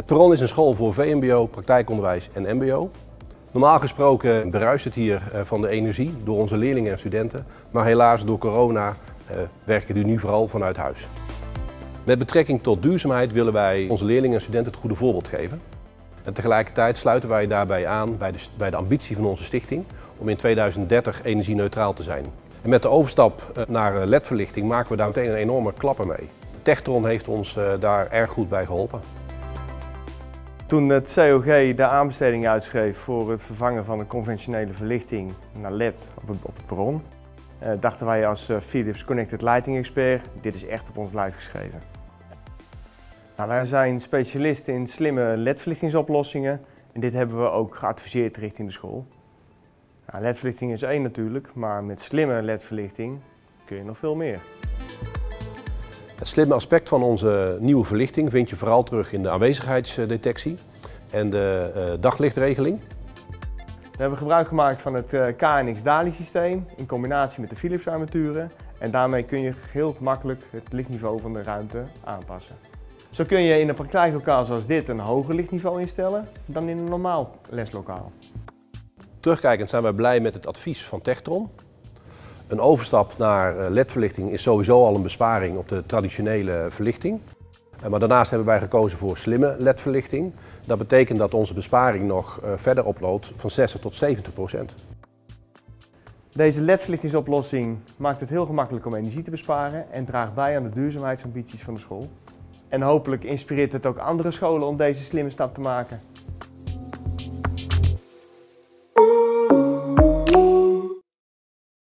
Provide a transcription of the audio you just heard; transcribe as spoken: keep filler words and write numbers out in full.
Het Perron is een school voor V M B O, praktijkonderwijs en M B O. Normaal gesproken bruist het hier van de energie door onze leerlingen en studenten, maar helaas door corona werken die nu vooral vanuit huis. Met betrekking tot duurzaamheid willen wij onze leerlingen en studenten het goede voorbeeld geven. En tegelijkertijd sluiten wij daarbij aan bij de, bij de ambitie van onze stichting om in tweeduizend dertig energie-neutraal te zijn. En met de overstap naar L E D-verlichting maken we daar meteen een enorme klapper mee. TechTron heeft ons daar erg goed bij geholpen. Toen het C O G de aanbesteding uitschreef voor het vervangen van de conventionele verlichting naar L E D op het perron, dachten wij als Philips Connected Lighting Expert, dit is echt op ons lijf geschreven. Nou, wij zijn specialisten in slimme L E D-verlichtingsoplossingen en dit hebben we ook geadviseerd richting de school. Nou, L E D-verlichting is één natuurlijk, maar met slimme L E D-verlichting kun je nog veel meer. Het slimme aspect van onze nieuwe verlichting vind je vooral terug in de aanwezigheidsdetectie en de uh, daglichtregeling. We hebben gebruik gemaakt van het uh, K N X DALI systeem in combinatie met de Philips armaturen. En daarmee kun je heel makkelijk het lichtniveau van de ruimte aanpassen. Zo kun je in een praktijklokaal zoals dit een hoger lichtniveau instellen dan in een normaal leslokaal. Terugkijkend zijn wij blij met het advies van TechTron. Een overstap naar L E D-verlichting is sowieso al een besparing op de traditionele verlichting. Maar daarnaast hebben wij gekozen voor slimme L E D-verlichting. Dat betekent dat onze besparing nog verder oploopt van zestig tot zeventig procent. Deze L E D-verlichtingsoplossing maakt het heel gemakkelijk om energie te besparen en draagt bij aan de duurzaamheidsambities van de school. En hopelijk inspireert het ook andere scholen om deze slimme stap te maken.